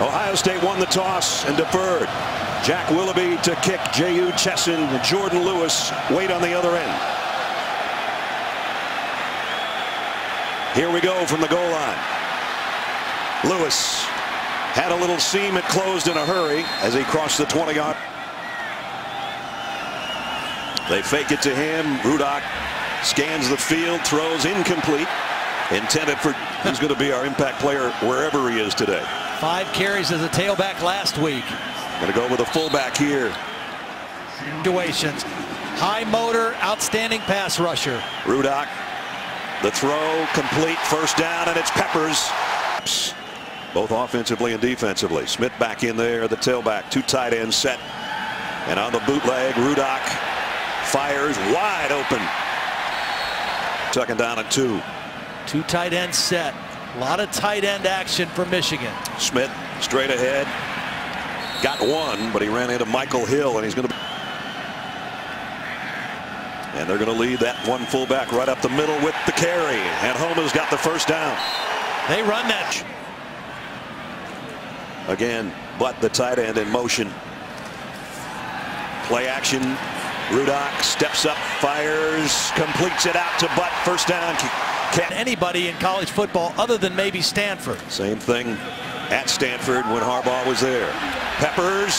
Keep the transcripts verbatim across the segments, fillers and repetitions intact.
Ohio State won the toss and deferred. Jack Willoughby to kick. J U. Chesson, Jordan Lewis wait on the other end. Here we go from the goal line. Lewis had a little seam. It closed in a hurry as he crossed the twenty-yard. They fake it to him. Rudock scans the field, throws incomplete. Intended for, he's going to be our impact player wherever he is today. Five carries as a tailback last week. Going to go with a fullback here. Situations. High motor, outstanding pass rusher. Rudock, the throw, complete, first down, and it's Peppers. Both offensively and defensively. Smith back in there, the tailback, two tight ends set. And on the bootleg, Rudock fires wide open. Second down and two. Two tight ends set. A lot of tight end action for Michigan. Smith straight ahead. Got one, but he ran into Michael Hill, and he's going to be. And they're going to lead that one fullback right up the middle with the carry. And Homa's got the first down. They run that. Again, Butt, the tight end, in motion. Play action. Rudock steps up, fires, completes it out to Butt. First down. Can't anybody in college football other than maybe Stanford. Same thing at Stanford when Harbaugh was there. Peppers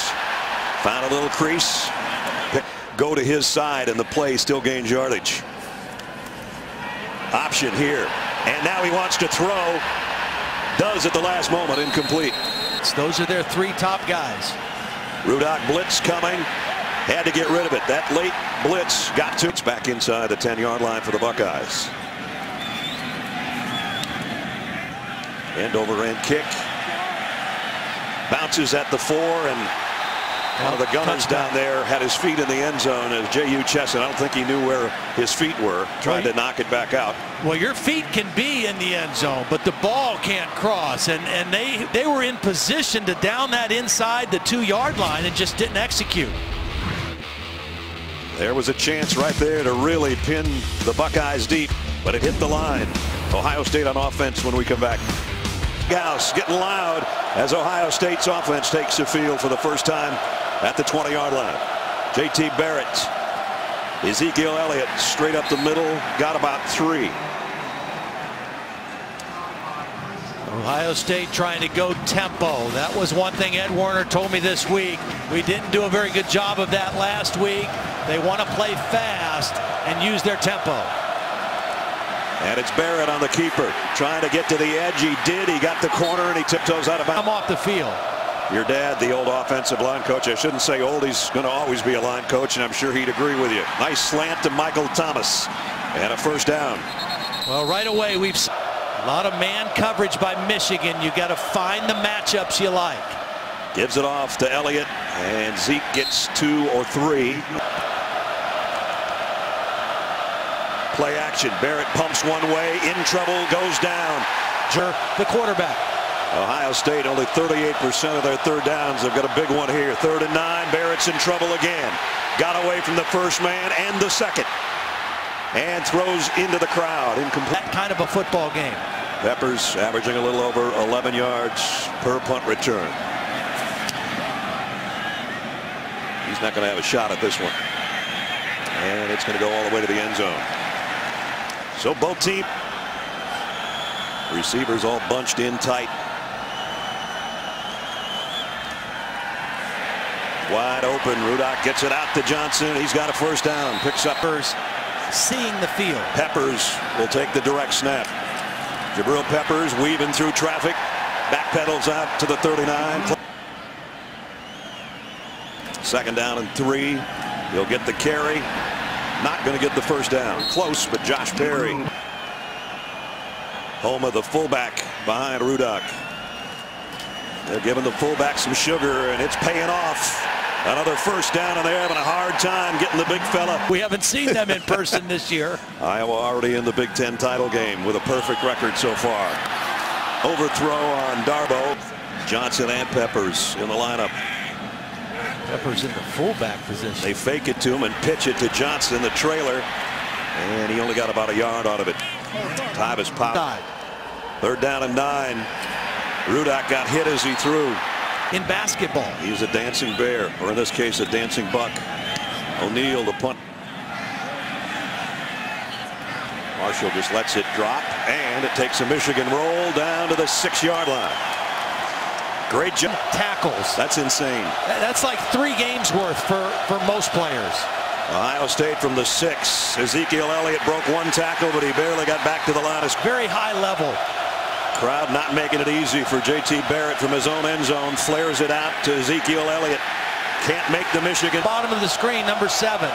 found a little crease. Go to his side, and the play still gains yardage. Option here, and now he wants to throw. Does at the last moment, incomplete. Those are their three top guys. Rudock blitz coming. Had to get rid of it. That late blitz got to. It's back inside the ten-yard line for the Buckeyes. End over end kick. Bounces at the four, and one of the gunners down there had his feet in the end zone as J U. Chesson. I don't think he knew where his feet were, trying to knock it back out. Well, your feet can be in the end zone, but the ball can't cross. And, and they, they were in position to down that inside the two-yard line and just didn't execute. There was a chance right there to really pin the Buckeyes deep, but it hit the line. Ohio State on offense when we come back. Gauss getting loud as Ohio State's offense takes the field for the first time. At the twenty-yard line, J T Barrett, Ezekiel Elliott, straight up the middle, got about three. Ohio State trying to go tempo. That was one thing Ed Werner told me this week. We didn't do a very good job of that last week. They want to play fast and use their tempo. And it's Barrett on the keeper, trying to get to the edge. He did. He got the corner, and he tiptoes out of bounds. I'm off the field. Your dad, the old offensive line coach. I shouldn't say old. He's going to always be a line coach, and I'm sure he'd agree with you. Nice slant to Michael Thomas. And a first down. Well, right away, we've seen a lot of man coverage by Michigan. You got to find the matchups you like. Gives it off to Elliott, and Zeke gets two or three. Play action. Barrett pumps one way, in trouble, goes down. The quarterback. Ohio State, only thirty-eight percent of their third downs. They've got a big one here. Third and nine. Barrett's in trouble again. Got away from the first man and the second. And throws into the crowd. Incomplete. That kind of a football game. Peppers averaging a little over eleven yards per punt return. He's not going to have a shot at this one. And it's going to go all the way to the end zone. So both teams. Receivers all bunched in tight. Wide open. Rudock gets it out to Johnson. He's got a first down. Picks up. Peppers seeing the field. Peppers will take the direct snap. Jabril Peppers weaving through traffic. Backpedals out to the thirty-nine. Second down and three. He'll get the carry. Not going to get the first down. Close, but Josh Perry. Homa, the fullback, behind Rudock. They're giving the fullback some sugar, and it's paying off. Another first down, and they're having a hard time getting the big fella. We haven't seen them in person this year. Iowa already in the Big Ten title game with a perfect record so far. Overthrow on Darbo. Johnson and Peppers in the lineup. Peppers in the fullback position. They fake it to him and pitch it to Johnson, the trailer, and he only got about a yard out of it. Time is popped. Third down and nine. Rudock got hit as he threw. In basketball, he's a dancing bear, or in this case, a dancing buck. O'Neal, the punt. Marshall just lets it drop, and it takes a Michigan roll down to the six-yard line. Great job. Tackles. That's insane. That's like three games worth for, for most players. Ohio State from the six. Ezekiel Elliott broke one tackle, but he barely got back to the line. It's very high level. Crowd not making it easy for J T Barrett from his own end zone. Flares it out to Ezekiel Elliott. Can't make the Michigan. Bottom of the screen, number seven.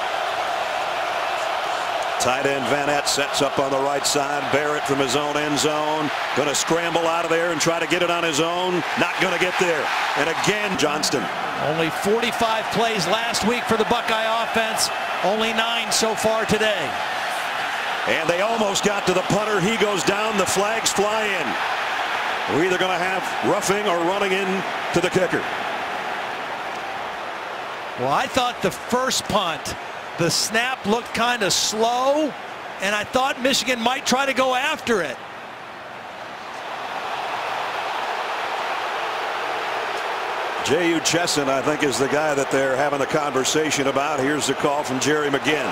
Tight end Vanette sets up on the right side. Barrett from his own end zone. Going to scramble out of there and try to get it on his own. Not going to get there. And again, Johnston. Only forty-five plays last week for the Buckeye offense. Only nine so far today. And they almost got to the punter. He goes down. The flags fly in. We're either going to have roughing or running in to the kicker. Well, I thought the first punt, the snap looked kind of slow, and I thought Michigan might try to go after it. J U. Chesson, I think, is the guy that they're having a conversation about. Here's the call from Jerry McGinn.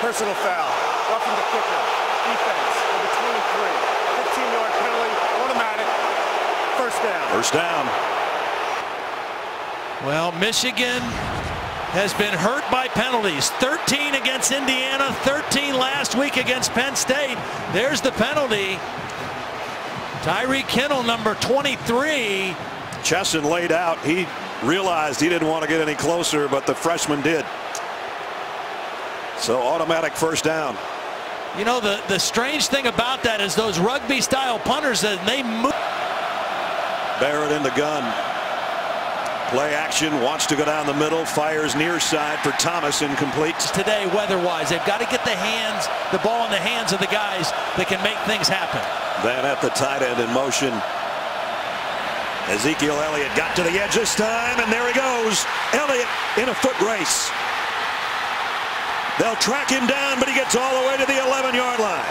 Personal foul. Roughing the kicker, defense, number twenty-three, fifteen-yard penalty, automatic, first down. First down. Well, Michigan has been hurt by penalties. thirteen against Indiana, thirteen last week against Penn State. There's the penalty. Tyreek Hill, number twenty-three. Chesson laid out. He realized he didn't want to get any closer, but the freshman did. So automatic first down. You know, the, the strange thing about that is those rugby-style punters, that they move. Barrett in the gun. Play action, wants to go down the middle, fires near side for Thomas, incomplete. Today, weather-wise, they've got to get the hands, the ball in the hands of the guys that can make things happen. Then at the tight end in motion. Ezekiel Elliott got to the edge this time, and there he goes. Elliott in a foot race. They'll track him down, but he gets all the way to the eleven-yard line.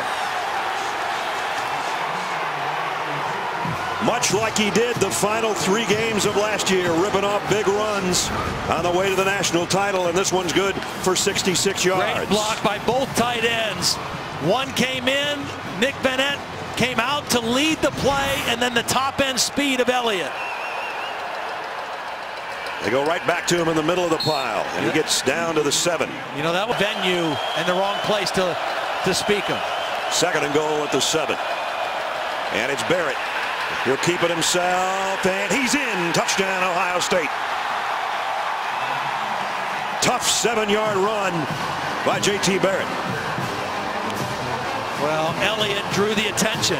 Much like he did the final three games of last year, ripping off big runs on the way to the national title, and this one's good for sixty-six yards. Great block by both tight ends. One came in, Nick Vanette came out to lead the play, and then the top-end speed of Elliott. They go right back to him in the middle of the pile, and he gets down to the seven. You know, that was venue and the wrong place to, to speak of. Second and goal at the seven. And it's Barrett. He'll keep it himself, and he's in. Touchdown, Ohio State. Tough seven-yard run by J T Barrett. Well, Elliott drew the attention.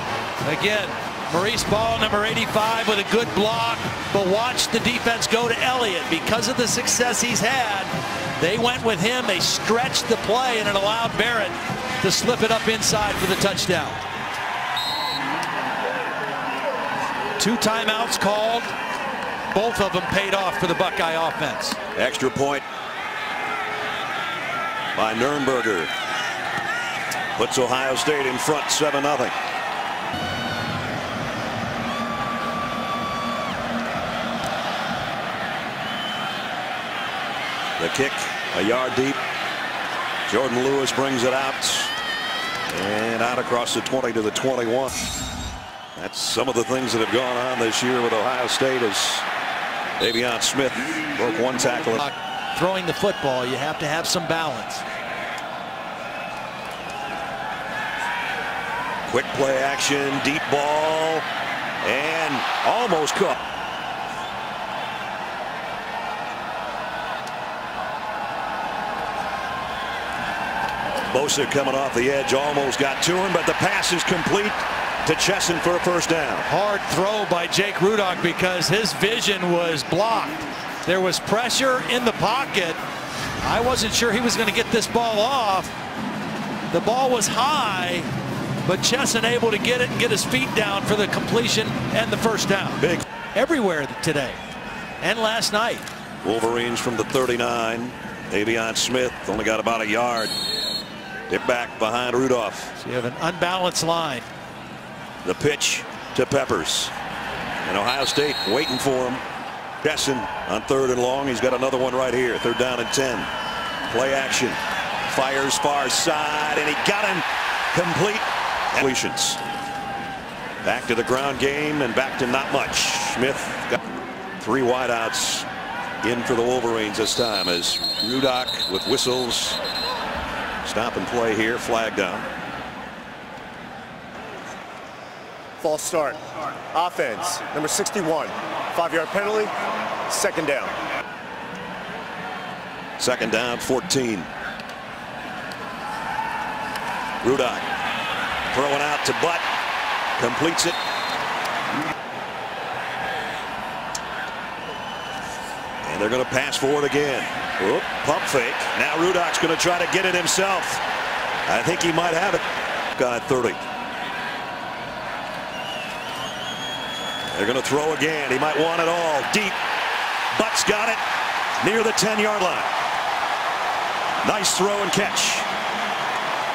Again, Maurice Ball, number eighty-five, with a good block, but watch the defense go to Elliott. Because of the success he's had, they went with him, they stretched the play, and it allowed Barrett to slip it up inside for the touchdown. Two timeouts called, both of them paid off for the Buckeye offense. Extra point by Nürnberger. Puts Ohio State in front, seven nothing. The kick, a yard deep. Jordan Lewis brings it out. And out across the twenty to the twenty-one. That's some of the things that have gone on this year with Ohio State, as De'Veon Smith broke one tackle. Throwing the football, you have to have some balance. Quick play action, deep ball, and almost caught. Bosa coming off the edge, almost got to him, but the pass is complete to Chesson for a first down. Hard throw by Jake Rudock because his vision was blocked. There was pressure in the pocket. I wasn't sure he was going to get this ball off. The ball was high, but Chesson able to get it and get his feet down for the completion and the first down. Big. Everywhere today and last night. Wolverines from the thirty-nine. De'Veon Smith only got about a yard. Get back behind Rudolph. So you have an unbalanced line. The pitch to Peppers. And Ohio State waiting for him. Chesson on third and long. He's got another one right here. Third down and ten. Play action. Fires far side, and he got him. Complete completions. Back to the ground game and back to not much. Smith got three wideouts in for the Wolverines this time as Rudock with whistles. Stop and play here. Flag down. False start. Offense. Number sixty-one. Five-yard penalty. Second down. Second down, fourteen. Rudock throwing out to Butt. Completes it. And they're going to pass forward again. Whoop, pump fake. Now Rudock's going to try to get it himself. I think he might have it. Got thirty. They're going to throw again. He might want it all. Deep. Butt's got it. Near the ten-yard line. Nice throw and catch.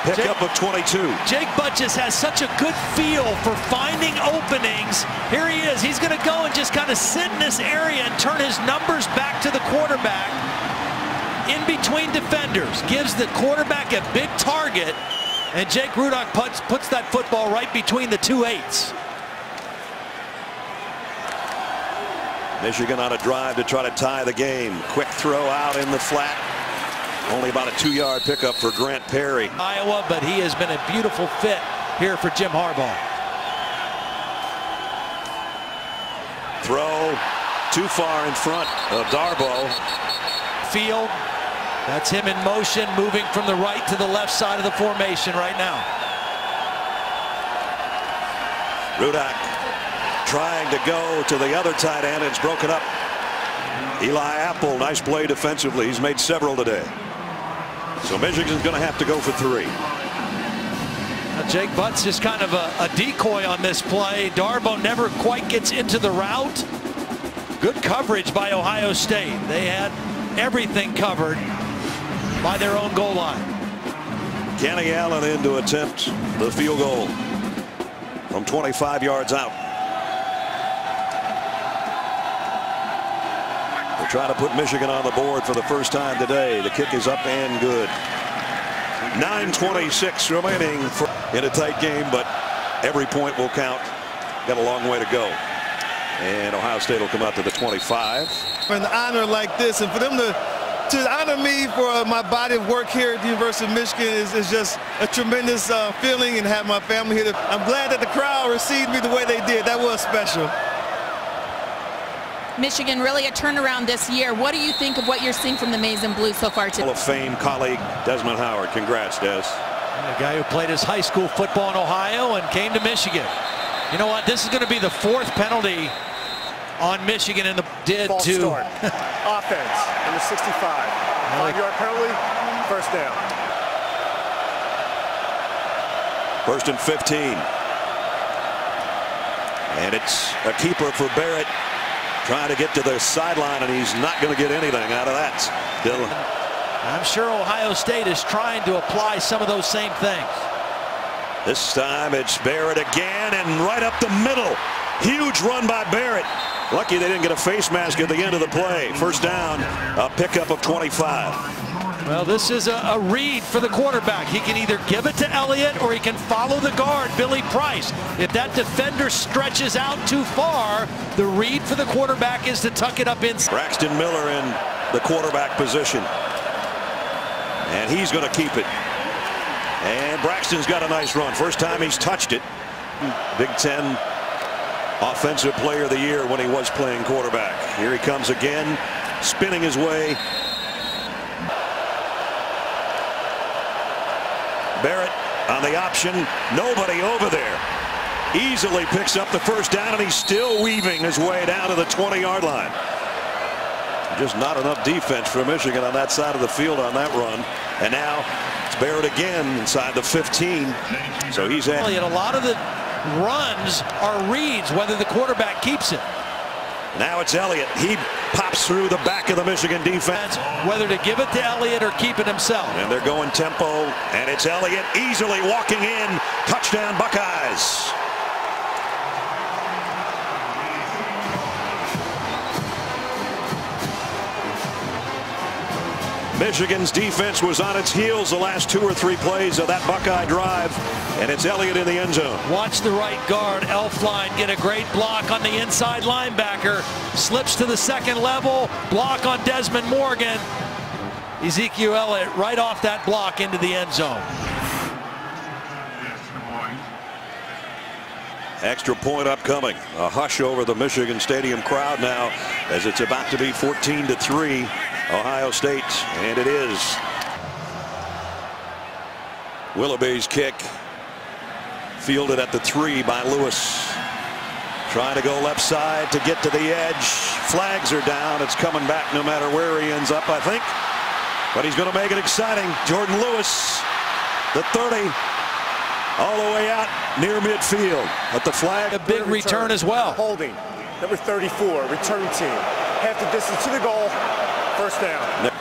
Pickup of twenty-two. Jake Butt just has such a good feel for finding openings. Here he is. He's going to go and just kind of sit in this area and turn his numbers back to the quarterback. In between defenders. Gives the quarterback a big target. And Jake Rudock puts, puts that football right between the two eights. Michigan on a drive to try to tie the game. Quick throw out in the flat. Only about a two-yard pickup for Grant Perry. Iowa, but he has been a beautiful fit here for Jim Harbaugh. Throw too far in front of Darbo. Field. That's him in motion, moving from the right to the left side of the formation right now. Rudock trying to go to the other tight end. It's broken up. Eli Apple, nice play defensively. He's made several today. So Michigan's going to have to go for three. Now Jake Butt's just kind of a, a decoy on this play. Darbo never quite gets into the route. Good coverage by Ohio State. They had everything covered by their own goal line. Kenny Allen in to attempt the field goal from twenty-five yards out. Trying to put Michigan on the board for the first time today. The kick is up and good. nine twenty-six remaining for, in a tight game, but every point will count. Got a long way to go. And Ohio State will come out to the twenty-five. For an honor like this, and for them to, to honor me for my body of work here at the University of Michigan is, is just a tremendous uh, feeling, and have my family here. I'm glad that the crowd received me the way they did. That was special. Michigan really a turnaround this year. What do you think of what you're seeing from the Maize and Blue so far today? Hall of Fame colleague Desmond Howard. Congrats, Des. The guy who played his high school football in Ohio and came to Michigan. You know what? This is going to be the fourth penalty on Michigan, and the did False to start. Offense number sixty-five. Five-yard penalty. First down. First and fifteen. And it's a keeper for Barrett. Trying to get to the sideline, and he's not going to get anything out of that. Dylan. I'm sure Ohio State is trying to apply some of those same things. This time it's Barrett again, and right up the middle. Huge run by Barrett. Lucky they didn't get a face mask at the end of the play. First down, a pickup of twenty-five. Well, this is a, a read for the quarterback. He can either give it to Elliott, or he can follow the guard, Billy Price. If that defender stretches out too far, the read for the quarterback is to tuck it up inside. Braxton Miller in the quarterback position. And he's going to keep it. And Braxton's got a nice run. First time he's touched it. Big Ten Offensive Player of the Year when he was playing quarterback. Here he comes again, spinning his way. Barrett on the option. Nobody over there. Easily picks up the first down, and he's still weaving his way down to the twenty-yard line. Just not enough defense for Michigan on that side of the field on that run. And now it's Barrett again inside the fifteen. So he's at. And a lot of the runs are reads, whether the quarterback keeps it. Now it's Elliott. He pops through the back of the Michigan defense. Whether to give it to Elliott or keep it himself. And they're going tempo, and it's Elliott easily walking in. Touchdown Buckeyes. Michigan's defense was on its heels the last two or three plays of that Buckeye drive, and it's Elliott in the end zone. Watch the right guard, Elflein, get a great block on the inside linebacker. Slips to the second level, block on Desmond Morgan. Ezekiel Elliott right off that block into the end zone. Extra point upcoming. A hush over the Michigan Stadium crowd now as it's about to be fourteen to three Ohio State, and it is. Willoughby's kick fielded at the three by Lewis. Trying to go left side to get to the edge. Flags are down. It's coming back no matter where he ends up, I think. But he's going to make it exciting. Jordan Lewis, the thirty. All the way out near midfield, but the flag. A big return, return as well. Holding, number thirty-four, return team. Half the distance to the goal, first down.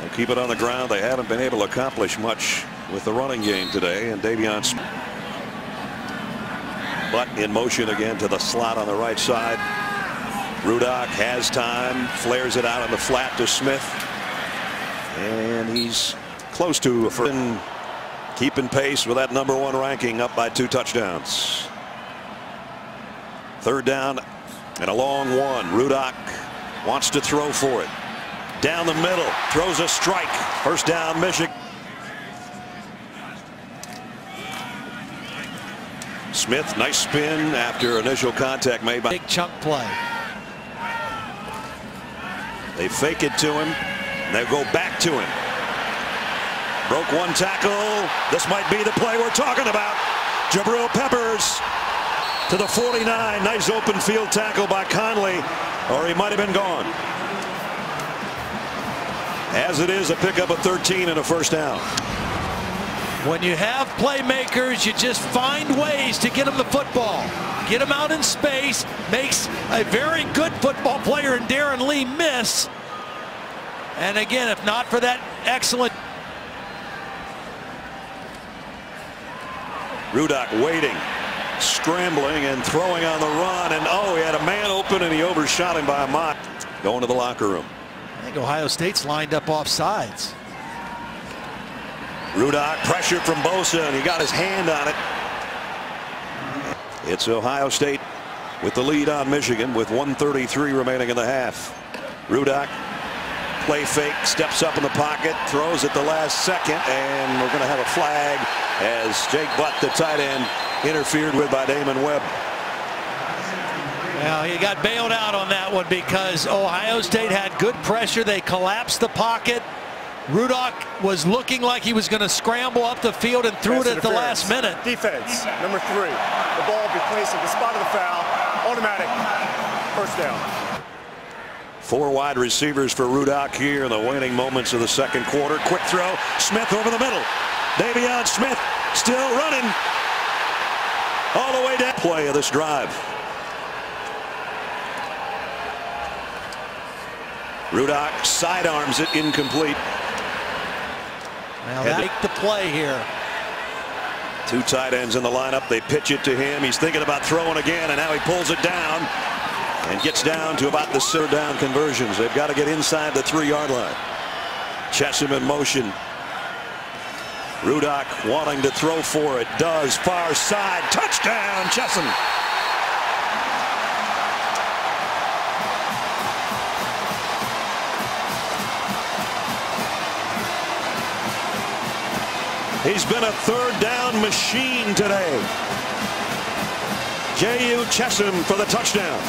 They'll keep it on the ground. They haven't been able to accomplish much with the running game today. And De'Veon Smith. Butt in motion again to the slot on the right side. Rudock has time, flares it out on the flat to Smith. And he's close to a keeping pace with that number one ranking, up by two touchdowns. Third down and a long one. Rudock wants to throw for it. Down the middle, throws a strike. First down, Michigan. Smith, nice spin after initial contact made by. Big chunk play. They fake it to him. They'll go back to him. Broke one tackle. This might be the play we're talking about. Jabril Peppers to the forty-nine. Nice open field tackle by Conley, or he might have been gone. As it is, a pickup of thirteen and a first down. When you have playmakers, you just find ways to get them the football. Get them out in space. Makes a very good football player in Darren Lee miss. And again, if not for that excellent. Rudock waiting, scrambling and throwing on the run, and oh, he had a man open and he overshot him by a mile. Going to the locker room. I think Ohio State's lined up off sides. Rudock pressure from Bosa, and he got his hand on it. It's Ohio State with the lead on Michigan with one thirty-three remaining in the half. Rudock. Play fake, steps up in the pocket, throws at the last second, and we're going to have a flag as Jake Butt, the tight end, interfered with by Damon Webb. Well, he got bailed out on that one because Ohio State had good pressure. They collapsed the pocket. Rudock was looking like he was going to scramble up the field and threw it at the last minute. Defense, number three. The ball will be placed at the spot of the foul. Automatic. First down. Four wide receivers for Rudock here in the waning moments of the second quarter. Quick throw. Smith over the middle. De'Veon Smith still running. All the way down. Play of this drive. Rudock sidearms it, incomplete. Now make the play here. Two tight ends in the lineup. They pitch it to him. He's thinking about throwing again, and now he pulls it down. And gets down to about the third down conversions. They've got to get inside the three-yard line. Chesson in motion. Rudock wanting to throw for it. Does, far side. Touchdown, Chesson. He's been a third down machine today. J U. Chesson for the touchdown.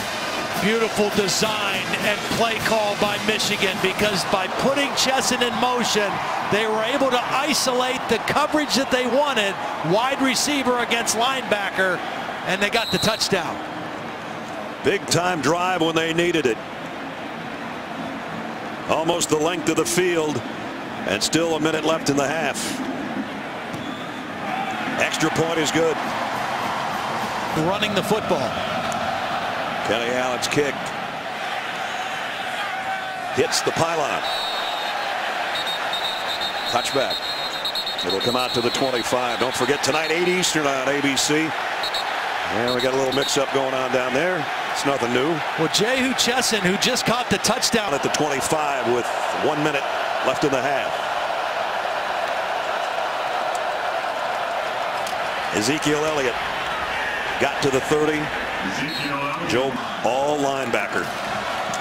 Beautiful design and play call by Michigan, because by putting Chesson in motion, they were able to isolate the coverage that they wanted, wide receiver against linebacker, and they got the touchdown. Big time drive when they needed it. Almost the length of the field, and still a minute left in the half. Extra point is good. Running the football. Kenny Allen's kick hits the pylon. Touchback. It'll come out to the twenty-five. Don't forget tonight, eight Eastern on A B C. And we got a little mix-up going on down there. It's nothing new. Well, Jehu Chesson, who just caught the touchdown at the twenty-five with one minute left in the half. Ezekiel Elliott got to the thirty. Joe, all linebacker.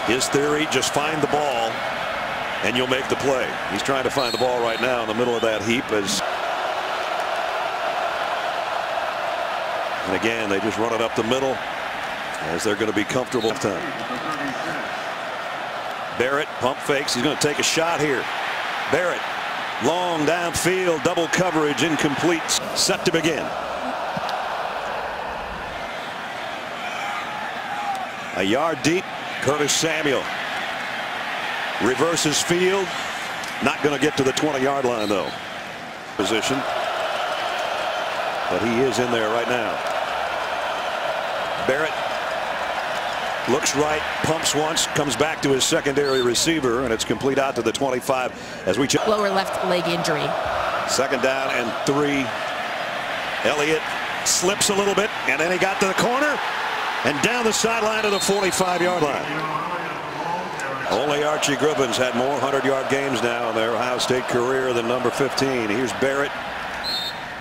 His theory, just find the ball and you'll make the play. He's trying to find the ball right now in the middle of that heap. As And again, they just run it up the middle as they're going to be comfortable. Time. Barrett pump fakes. He's going to take a shot here. Barrett, long downfield, double coverage, incomplete. Set to begin. A yard deep, Curtis Samuel. Reverses field. Not going to get to the twenty-yard line, though. Position. But he is in there right now. Barrett looks right, pumps once, comes back to his secondary receiver, and it's complete out to the twenty-five as we check. Lower left leg injury. Second down and three. Elliott slips a little bit, and then he got to the corner and down the sideline to the forty-five-yard line. Only Archie Griffin's had more hundred-yard games now in their Ohio State career than number fifteen. Here's Barrett.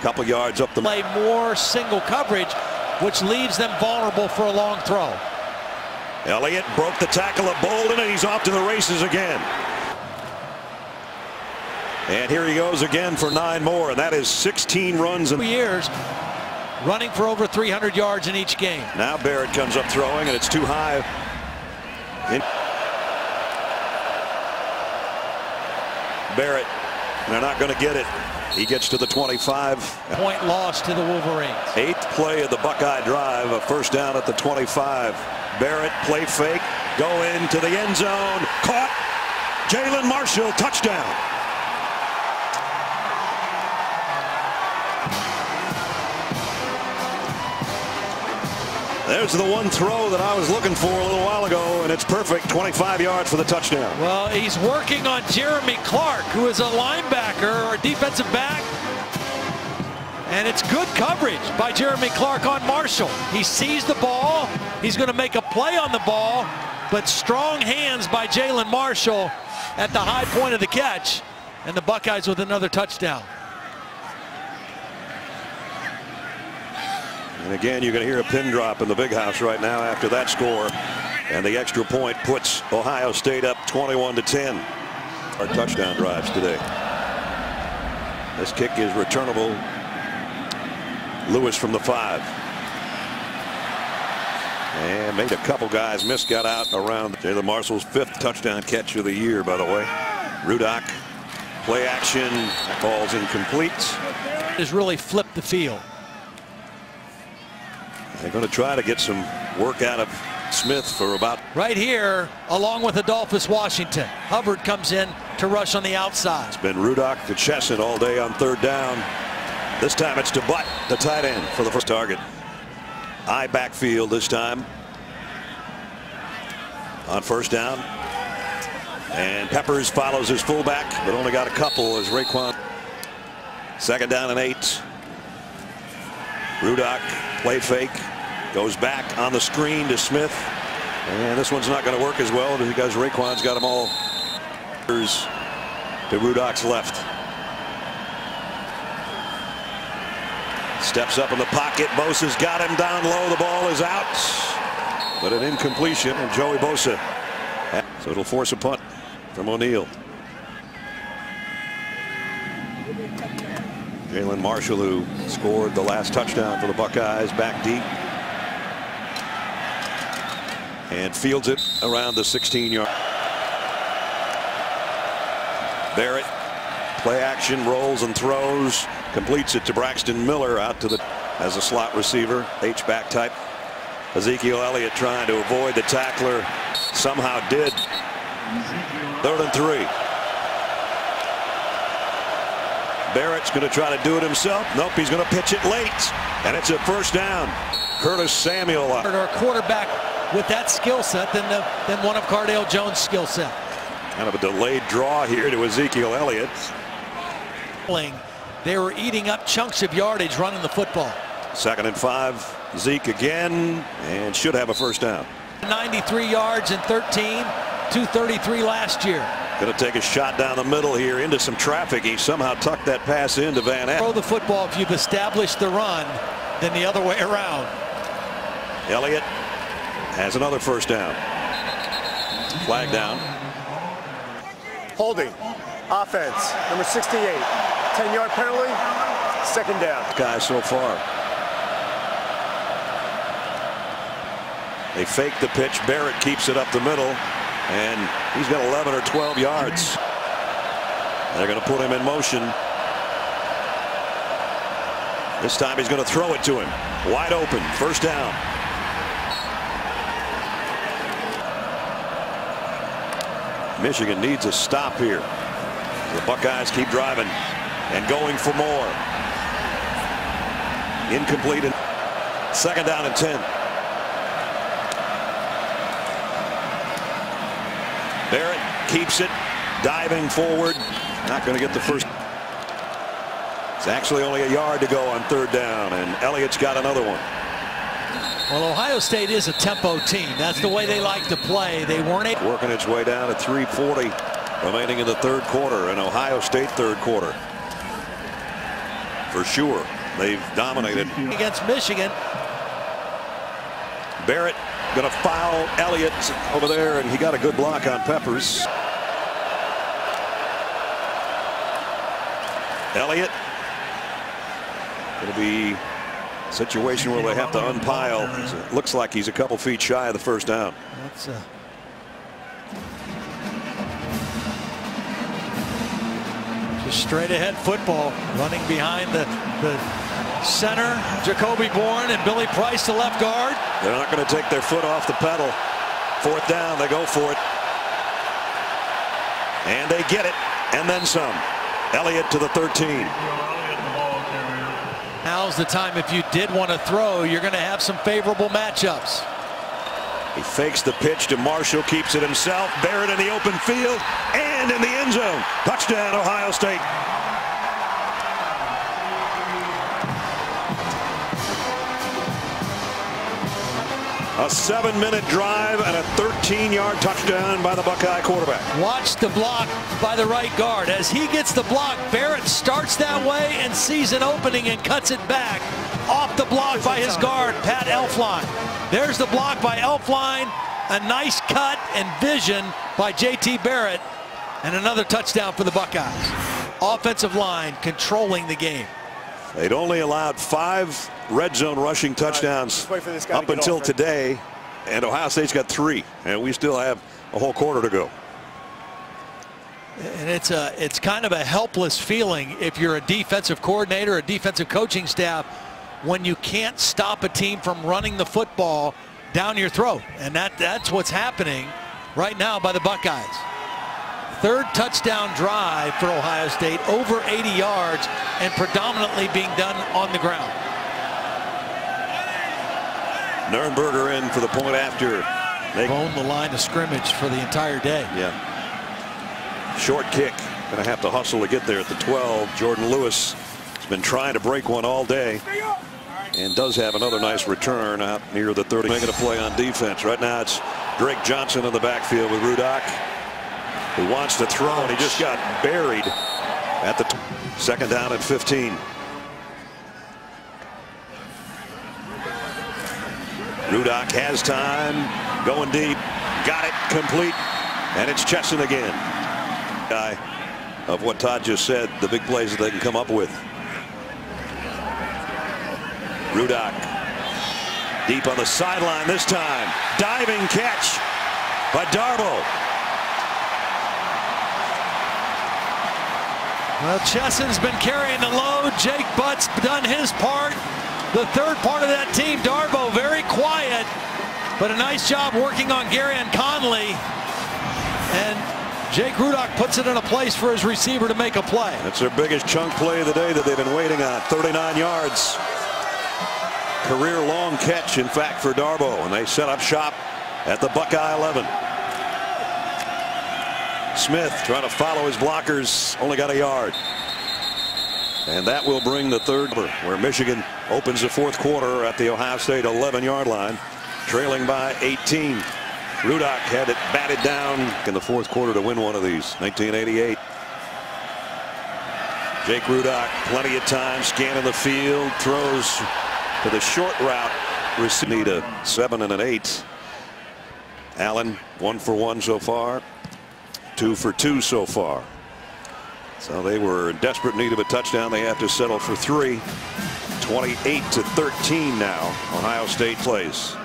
Couple yards up the play, more single coverage, which leaves them vulnerable for a long throw. Elliott broke the tackle of Bolden, and he's off to the races again. And here he goes again for nine more, and that is sixteen runs in two years, running for over three hundred yards in each game. Now Barrett comes up throwing, and it's too high. In Barrett, and they're not going to get it. He gets to the twenty-five. Point loss to the Wolverines. Eighth play of the Buckeye drive, a first down at the twenty-five. Barrett, play fake, go into the end zone. Caught. Jalin Marshall, touchdown. There's the one throw that I was looking for a little while ago, and it's perfect. twenty-five yards for the touchdown. Well, he's working on Jeremy Clark, who is a linebacker or defensive back. And it's good coverage by Jeremy Clark on Marshall. He sees the ball. He's going to make a play on the ball, but strong hands by Jalin Marshall at the high point of the catch. And the Buckeyes with another touchdown. And again, you're going to hear a pin drop in the Big House right now after that score. And the extra point puts Ohio State up twenty-one to ten. Our touchdown drives today. This kick is returnable. Lewis from the five. And made a couple guys miss, got out around. Jalin Marshall's fifth touchdown catch of the year, by the way. Rudock, play action, falls incomplete. Has really flipped the field. They're going to try to get some work out of Smith for about. Right here, along with Adolphus Washington. Hubbard comes in to rush on the outside. It's been Rudock to Chesson all day on third down. This time it's to Butt, the tight end, for the first target. Eye backfield this time. On first down. And Peppers follows his fullback, but only got a couple as Raekwon. Second down and eight. Rudock, play fake. Goes back on the screen to Smith. And this one's not going to work as well because Raekwon's got them all. To Rudock's left. Steps up in the pocket. Bosa's got him down low. The ball is out. But an incompletion, and Joey Bosa. So it'll force a punt from O'Neal. Jalin Marshall, who scored the last touchdown for the Buckeyes, back deep. And fields it around the sixteen-yard. Barrett, play action, rolls and throws, completes it to Braxton Miller out to the, as a slot receiver, H-back type. Ezekiel Elliott trying to avoid the tackler, somehow did. Third and three. Barrett's going to try to do it himself. Nope, he's going to pitch it late. And it's a first down. Curtis Samuel. Or a quarterback with that skill set than, the, than one of Cardale Jones' skill set. Kind of a delayed draw here to Ezekiel Elliott. They were eating up chunks of yardage running the football. Second and five. Zeke again. And should have a first down. ninety-three yards in thirteen, two thirty-three last year. Going to take a shot down the middle here into some traffic. He somehow tucked that pass into Van Allen. Throw the football if you've established the run, then the other way around. Elliott has another first down. Flag down. Holding. Offense. Number sixty-eight. ten-yard penalty. Second down. Guy so far. They fake the pitch. Barrett keeps it up the middle. And he's got eleven or twelve yards. They're going to put him in motion. This time he's going to throw it to him. Wide open. First down. Michigan needs a stop here. The Buckeyes keep driving and going for more. Incomplete. Second down and ten. Barrett keeps it, diving forward. Not going to get the first. It's actually only a yard to go on third down, and Elliott's got another one. Well, Ohio State is a tempo team. That's the way they like to play. They weren't able. Working its way down at three forty remaining in the third quarter, and Ohio State third quarter. For sure, they've dominated. Against Michigan. Barrett. Going to foul Elliott over there, and he got a good block on Peppers. Elliott. It'll be a situation where they have to unpile. It looks like he's a couple feet shy of the first down. That's a... Just straight ahead football, running behind the, the center, Jacoby Bourne and Billy Price to left guard. They're not going to take their foot off the pedal. Fourth down, they go for it. And they get it, and then some. Elliott to the thirteen. Now's the time if you did want to throw, you're going to have some favorable matchups. He fakes the pitch to Marshall, keeps it himself. Barrett in the open field, and in the end zone. Touchdown, Ohio State. A seven-minute drive and a thirteen-yard touchdown by the Buckeye quarterback. Watch the block by the right guard. As he gets the block, Barrett starts that way and sees an opening and cuts it back. Off the block by his guard, Pat Elflein. There's the block by Elflein. A nice cut and vision by J T Barrett. And another touchdown for the Buckeyes. Offensive line controlling the game. They'd only allowed five red zone rushing touchdowns up until today, and Ohio State's got three, and we still have a whole quarter to go. And it's a it's kind of a helpless feeling if you're a defensive coordinator, a defensive coaching staff, when you can't stop a team from running the football down your throat, and that that's what's happening right now by the Buckeyes. Third touchdown drive for Ohio State, over eighty yards, and predominantly being done on the ground. Nürnberger in for the point after. They own the line of scrimmage for the entire day. Yeah. Short kick. Going to have to hustle to get there at the twelve. Jordan Lewis has been trying to break one all day and does have another nice return out near the thirty. Making a play on defense. Right now it's Drake Johnson in the backfield with Rudock, who wants to throw, and he just got buried at the second down at fifteen. Rudock has time, going deep, got it, complete, and it's Chesson again. Guy of what Todd just said, the big plays that they can come up with. Rudock deep on the sideline this time. Diving catch by Darbo. Well, Chesson's been carrying the load. Jake Butt's done his part. The third part of that team, Darbo, very quiet, but a nice job working on Gary and Conley. And Jake Rudock puts it in a place for his receiver to make a play. That's their biggest chunk play of the day that they've been waiting on. thirty-nine yards. Career long catch, in fact, for Darbo, and they set up shop at the Buckeye eleven. Smith trying to follow his blockers, only got a yard. And that will bring the third, where Michigan opens the fourth quarter at the Ohio State eleven-yard line. trailing by eighteen. Rudock had it batted down in the fourth quarter to win one of these. nineteen eighty-eight. Jake Rudock, plenty of time, scanning the field, throws to the short route. Need a seven and an eight. Allen, one for one so far, two for two so far. So they were in desperate need of a touchdown. They have to settle for three. twenty-eight to thirteen now. Ohio State plays.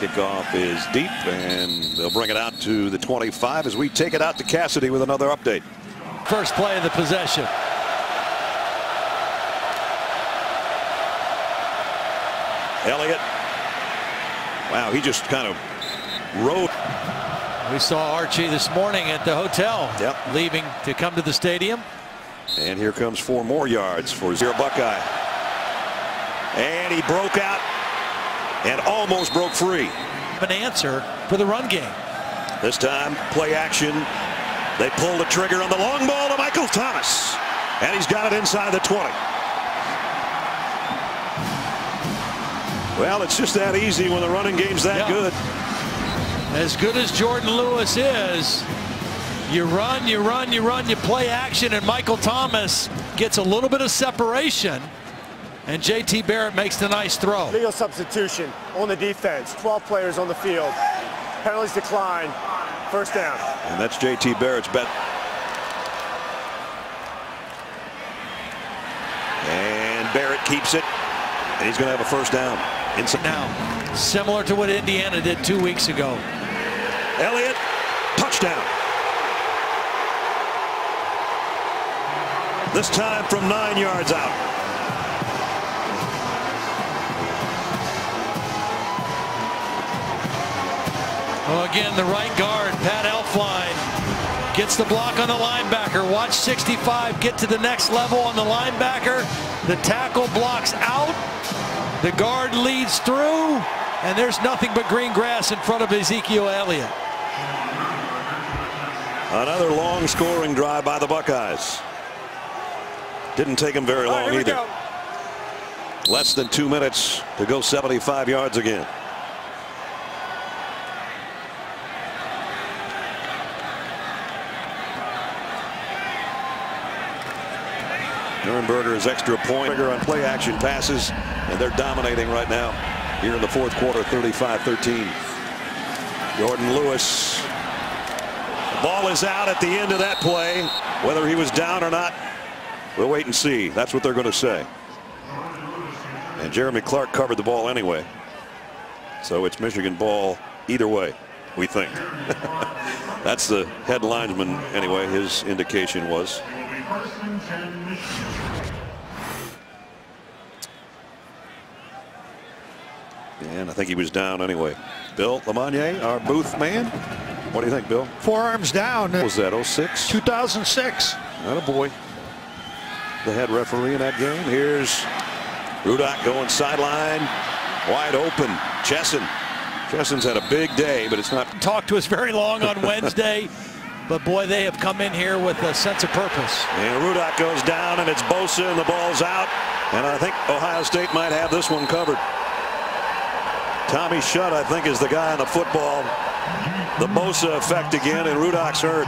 Kickoff is deep, and they'll bring it out to the twenty-five as we take it out to Cassidy with another update. First play of the possession. Elliott. Wow, he just kind of rode. We saw Archie this morning at the hotel, yep, leaving to come to the stadium. And here comes four more yards for Zero Buckeye. And he broke out and almost broke free. An answer for the run game. This time, play action. They pull the trigger on the long ball to Michael Thomas. And he's got it inside the twenty. Well, it's just that easy when the running game's that yeah. good. As good as Jordan Lewis is, you run, you run, you run, you play action, and Michael Thomas gets a little bit of separation. And J T Barrett makes the nice throw. Legal substitution on the defense. twelve players on the field. Penalties decline. First down. And that's J T Barrett's bet. And Barrett keeps it. And he's going to have a first down. Inside. Now, similar to what Indiana did two weeks ago. Elliott, touchdown. This time from nine yards out. Well, again, the right guard, Pat Elflein, gets the block on the linebacker. Watch sixty-five get to the next level on the linebacker. The tackle blocks out. The guard leads through. And there's nothing but green grass in front of Ezekiel Elliott. Another long scoring drive by the Buckeyes. Didn't take them very long either. Less than two minutes to go, seventy-five yards again. Nürnberger is extra point on play action passes, and they're dominating right now here in the fourth quarter, thirty-five thirteen. Jordan Lewis. The ball is out at the end of that play. Whether he was down or not, we'll wait and see. That's what they're going to say. And Jeremy Clark covered the ball anyway. So it's Michigan ball either way, we think. That's the head linesman anyway, his indication was. And I think he was down anyway. Bill Lemonnier, our booth man. What do you think, Bill? Forearms down. What was that, oh six? two thousand six. Atta boy. The head referee in that game. Here's Rudock going sideline. Wide open. Chesson. Chesson's had a big day, but it's not. Talked to us very long on Wednesday. But, boy, they have come in here with a sense of purpose. And Rudock goes down, and it's Bosa, and the ball's out. And I think Ohio State might have this one covered. Tommy Shutt, I think, is the guy on the football. The Bosa effect again, and Rudock's hurt.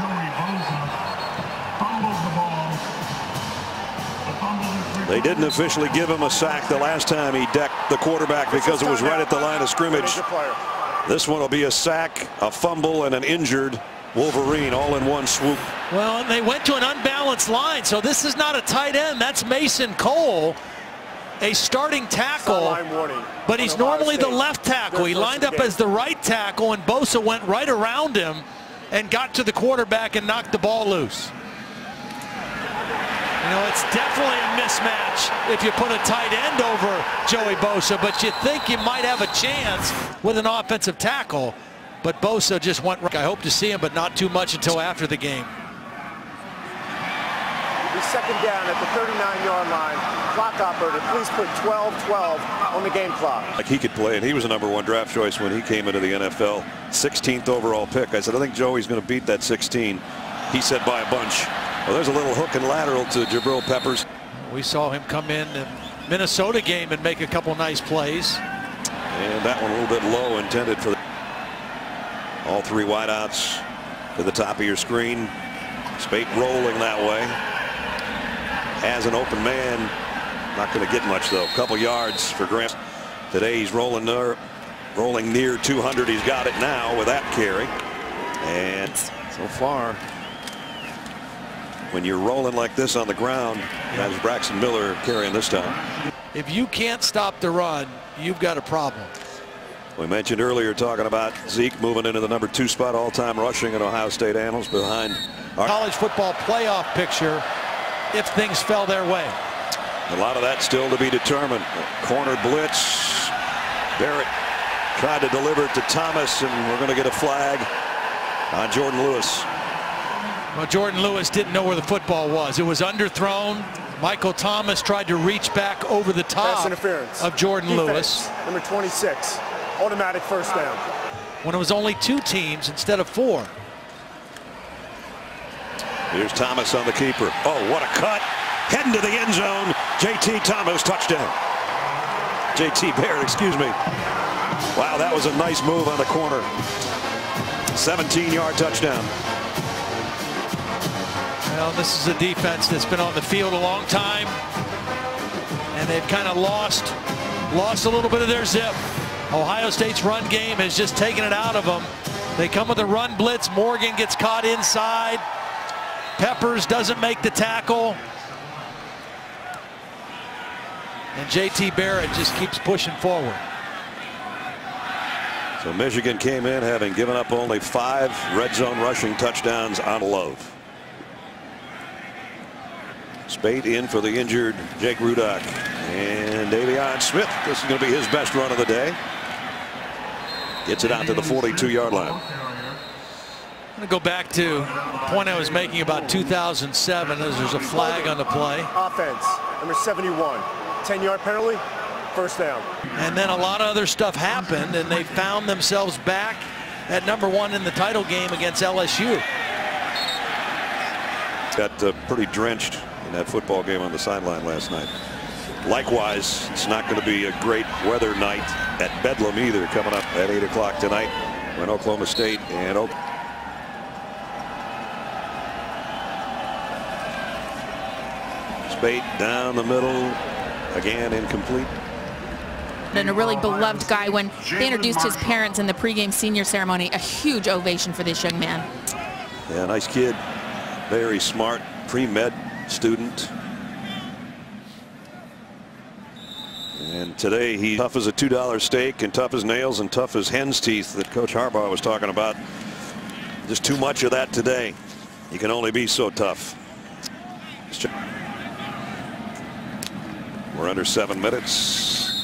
They didn't officially give him a sack the last time he decked the quarterback because it was right at the line of scrimmage. This one will be a sack, a fumble, and an injured Wolverine all in one swoop. Well, and they went to an unbalanced line, so this is not a tight end. That's Mason Cole, a starting tackle, but he's normally the left tackle. He lined up as the right tackle, and Bosa went right around him and got to the quarterback and knocked the ball loose. You know, it's definitely a mismatch if you put a tight end over Joey Bosa, but you think you might have a chance with an offensive tackle. But Bosa just went right. I hope to see him, but not too much until after the game. It'll be second down at the thirty-nine yard line. Clock operator, please put twelve twelve on the game clock. Like he could play, and he was a number one draft choice when he came into the N F L. sixteenth overall pick. I said, I think Joey's going to beat that sixteen. He said by a bunch. Well, there's a little hook and lateral to Jabril Peppers. We saw him come in and Minnesota game and make a couple nice plays. And that one a little bit low, intended for all three wideouts to the top of your screen. Spate rolling that way. As an open man, not going to get much though. A couple yards for Grant. Today he's rolling there, rolling near two hundred. He's got it now with that carry. And so far, when you're rolling like this on the ground, that was Braxton Miller carrying this time. If you can't stop the run, you've got a problem. We mentioned earlier talking about Zeke moving into the number two spot all-time rushing at Ohio State annals behind our college football playoff picture if things fell their way. A lot of that still to be determined. Corner blitz. Barrett tried to deliver it to Thomas, and we're going to get a flag on Jordan Lewis. Well, Jordan Lewis didn't know where the football was. It was underthrown. Michael Thomas tried to reach back over the top of Jordan Lewis. Number twenty-six, automatic first down. When it was only two teams instead of four. Here's Thomas on the keeper. Oh, what a cut. Heading to the end zone. J T Thomas, touchdown. J T Barrett, excuse me. Wow, that was a nice move on the corner. seventeen yard touchdown. Well, this is a defense that's been on the field a long time, and they've kind of lost, lost a little bit of their zip. Ohio State's run game has just taken it out of them. They come with a run blitz. Morgan gets caught inside. Peppers doesn't make the tackle. And J T Barrett just keeps pushing forward. So Michigan came in having given up only five red zone rushing touchdowns on Love. Spate in for the injured Jake Rudock. And De'Veon Smith, this is going to be his best run of the day. Gets it out to the forty-two yard line. I'm going to go back to the point I was making about two thousand seven, as there's a flag on the play. Offense, number seventy-one, ten yard penalty, first down. And then a lot of other stuff happened, and they found themselves back at number one in the title game against L S U. Got uh, pretty drenched in that football game on the sideline last night. Likewise, it's not going to be a great weather night at Bedlam either, coming up at eight o'clock tonight when Oklahoma State and Oak. Spate down the middle, again incomplete. And a really beloved guy. When they introduced his parents in the pregame senior ceremony, a huge ovation for this young man. Yeah, nice kid. Very smart pre-med student. And today he's tough as a two dollar steak and tough as nails and tough as hen's teeth that Coach Harbaugh was talking about. Just too much of that today. You can only be so tough. We're under seven minutes.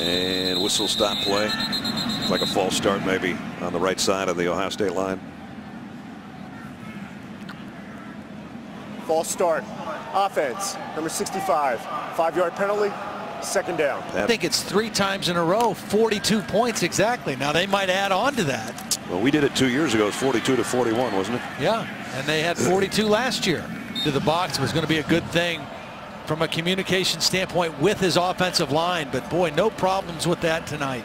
And whistle stop play. Looks like a false start maybe on the right side of the Ohio State line. False start. Offense, number sixty-five, five yard penalty, second down. I think it's three times in a row, forty-two points exactly. Now they might add on to that. Well, we did it two years ago. It was forty-two to forty-one, wasn't it? Yeah, and they had forty-two last year. To the box was going to be a good thing from a communication standpoint with his offensive line, but boy, no problems with that tonight.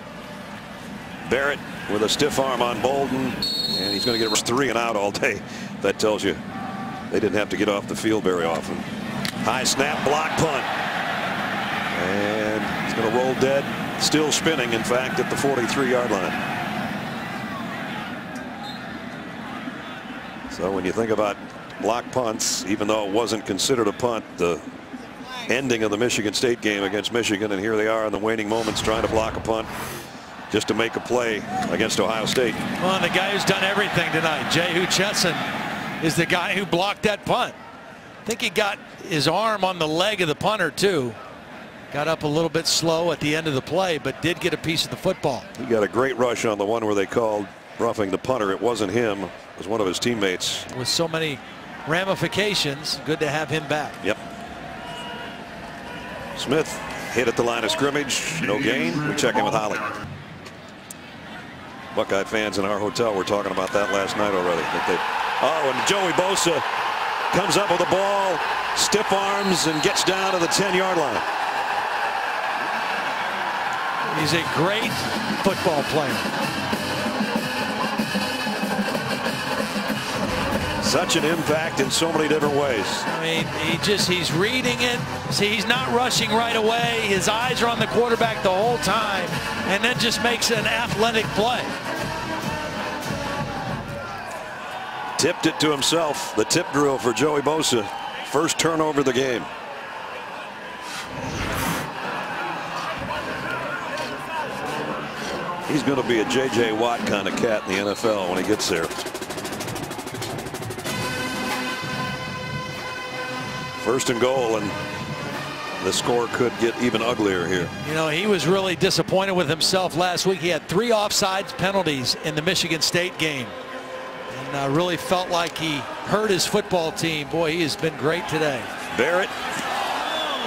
Barrett with a stiff arm on Bolden, and he's going to get three and out all day. That tells you they didn't have to get off the field very often. High snap, block, punt. And it's going to roll dead. Still spinning, in fact, at the forty-three yard line. So when you think about block punts, even though it wasn't considered a punt, the ending of the Michigan State game against Michigan, and here they are in the waning moments trying to block a punt just to make a play against Ohio State. Well, and the guy who's done everything tonight, Jehu Chesson, is the guy who blocked that punt. I think he got his arm on the leg of the punter too. Got up a little bit slow at the end of the play, but did get a piece of the football. He got a great rush on the one where they called roughing the punter. It wasn't him. It was one of his teammates. With so many ramifications, good to have him back. Yep. Smith hit at the line of scrimmage. No gain. We check in with Holly. Buckeye fans in our hotel were talking about that last night already. That they Oh, and Joey Bosa comes up with the ball, stiff arms, and gets down to the ten yard line. He's a great football player. Such an impact in so many different ways. I mean, he just, he's reading it. See, he's not rushing right away. His eyes are on the quarterback the whole time, and then just makes an athletic play. Tipped it to himself. The tip drill for Joey Bosa. First turnover of the game. He's going to be a J J. Watt kind of cat in the N F L when he gets there. First and goal, and the score could get even uglier here. You know, he was really disappointed with himself last week. He had three offsides penalties in the Michigan State game. And uh, really felt like he hurt his football team. Boy, he has been great today. Barrett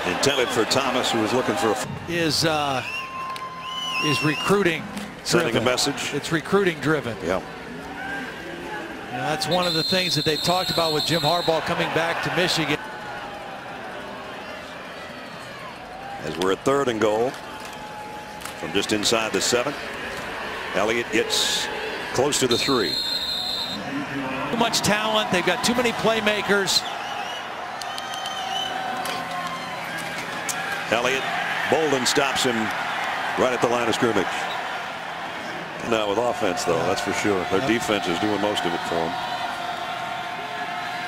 intended for Thomas, who was looking for a... Is, uh, is recruiting sending driven. a message. It's recruiting driven. Yeah. You know, that's one of the things that they talked about with Jim Harbaugh coming back to Michigan. As we're at third and goal from just inside the seven. Elliott gets close to the three. Too much talent. They've got too many playmakers. Elliott, Bolden stops him right at the line of scrimmage. Not with offense, though, that's for sure. Their defense is doing most of it for him.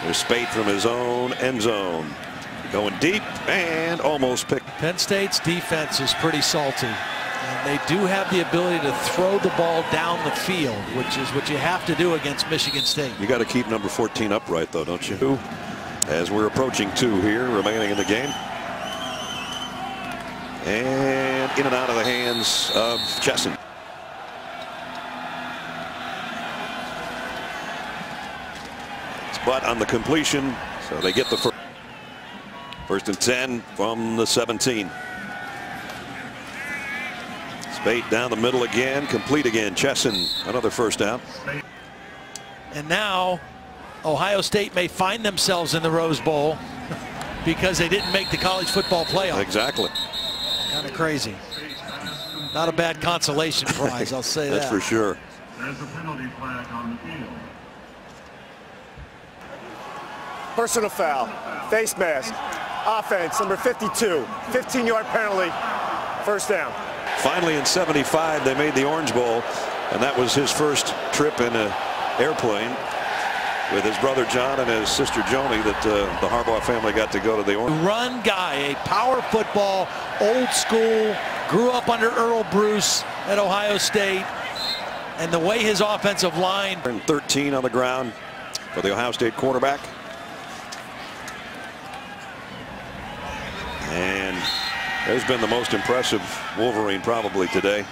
There's Spate from his own end zone. Going deep and almost picked. Penn State's defense is pretty salty. And they do have the ability to throw the ball down the field, which is what you have to do against Michigan State. You got to keep number fourteen upright, though, don't you? As we're approaching two here, remaining in the game. And in and out of the hands of Chesson. It's Butt on the completion, so they get the first. First and ten from the seventeen. Spate down the middle again, complete again. Chesson, another first down. And now Ohio State may find themselves in the Rose Bowl because they didn't make the college football playoff. Exactly. Kind of crazy. Not a bad consolation prize, I'll say that. That's for sure. There's a penalty flag on the field. Personal foul, face mask, offense, number fifty-two, fifteen yard penalty, first down. Finally in seventy-five, they made the Orange Bowl, and that was his first trip in an airplane with his brother John and his sister Joni, that uh, the Harbaugh family got to go to the Orange Bowl. Run guy, a power football, old school, grew up under Earl Bruce at Ohio State, and the way his offensive line. thirteen on the ground for the Ohio State quarterback. And there's been the most impressive Wolverine probably today.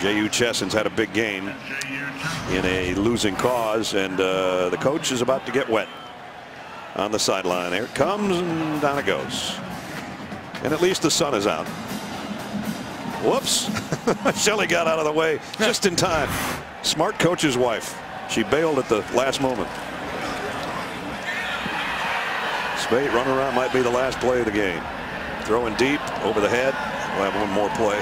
J U. Chesson's had a big game in a losing cause, and uh, the coach is about to get wet on the sideline. Here it comes, and down it goes. And at least the sun is out. Whoops. Shelley got out of the way just in time. Smart coach's wife. She bailed at the last moment. Spate run around might be the last play of the game. Throwing deep over the head. We'll have one more play.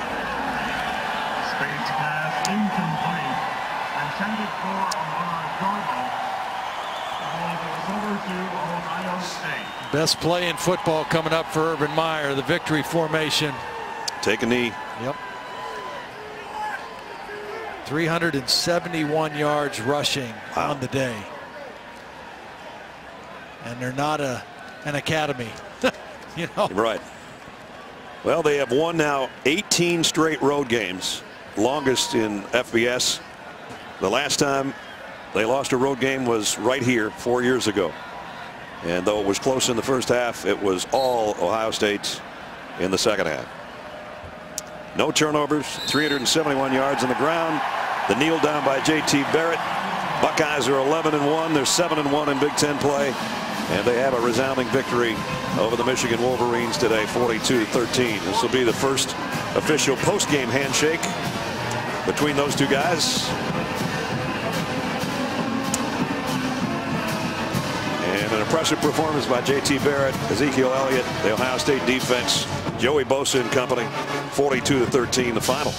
Best play in football coming up for Urban Meyer, the victory formation. Take a knee. Yep. three hundred seventy-one yards rushing wow. on the day. And they're not a an academy. You know. Right. Well, they have won now eighteen straight road games, longest in F B S. The last time they lost a road game was right here four years ago. And though it was close in the first half, it was all Ohio State's in the second half. No turnovers, three hundred seventy-one yards on the ground. The kneel down by J T Barrett. Buckeyes are eleven and one. They're seven and one in Big Ten play. And they have a resounding victory over the Michigan Wolverines today, forty-two to thirteen. This will be the first official post-game handshake between those two guys. And an impressive performance by J T Barrett, Ezekiel Elliott, the Ohio State defense. Joey Bosa and company, forty-two to thirteen, the final.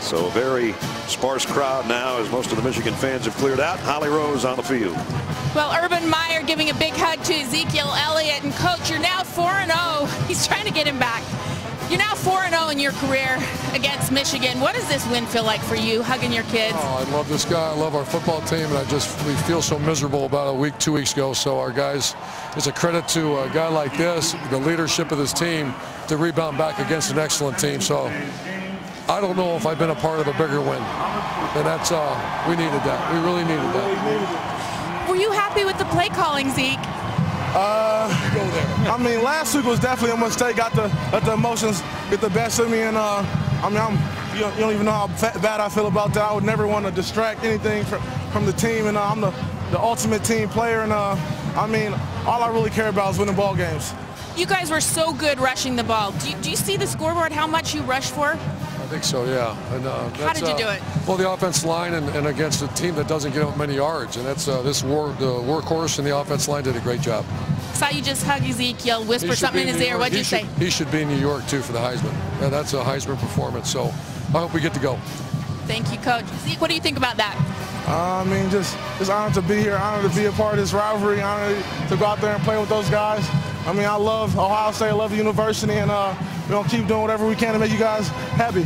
So a very sparse crowd now, as most of the Michigan fans have cleared out. Holly Rose on the field. Well, Urban Meyer giving a big hug to Ezekiel Elliott. And, Coach, you're now four and oh. He's trying to get him back. You're now four and oh in your career against Michigan. What does this win feel like for you, hugging your kids? Oh, I love this guy. I love our football team. And I just we feel so miserable about a week, two weeks ago. So our guys, it's a credit to a guy like this, the leadership of this team, to rebound back against an excellent team. So I don't know if I've been a part of a bigger win. And that's, uh, we needed that. We really needed that. Were you happy with the play calling, Zeke? Uh, go there. I mean, last week was definitely a mistake. Got the let the emotions get the best of me, and uh, I mean, I'm, you don't, you don't even know how bad I feel about that. I would never want to distract anything from from the team, and uh, I'm the the ultimate team player, and uh, I mean, all I really care about is winning ball games. You guys were so good rushing the ball. Do you, do you see the scoreboard? How much you rushed for? I think so, yeah. And, uh, that's, how did you do it? Uh, well, the offense line and, and against a team that doesn't give up many yards, and that's uh, this war, the workhorse and the offense line did a great job. Saw you just hug Ezekiel, whisper something in his ear. What'd you say? He should be in New York too for the Heisman. Yeah, that's a Heisman performance. So I hope we get to go. Thank you, Coach. Zeke, what do you think about that? Uh, I mean, just just honored to be here, honored to be a part of this rivalry, honored to go out there and play with those guys. I mean, I love Ohio State, I love the university, and uh, we're going to keep doing whatever we can to make you guys happy.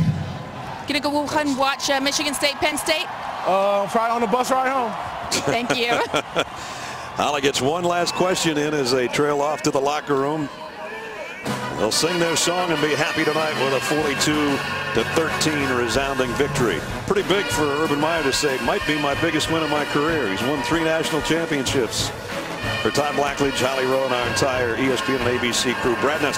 Going to go ahead and watch uh, Michigan State, Penn State? Uh, probably on the bus ride home. Thank you. Holly gets one last question in as they trail off to the locker room. They'll sing their song and be happy tonight with a forty-two to thirteen resounding victory. Pretty big for Urban Meyer to say, might be my biggest win of my career. He's won three national championships. For Todd Blackledge, Holly Rowe, and our entire E S P N and A B C crew, Brad Ness.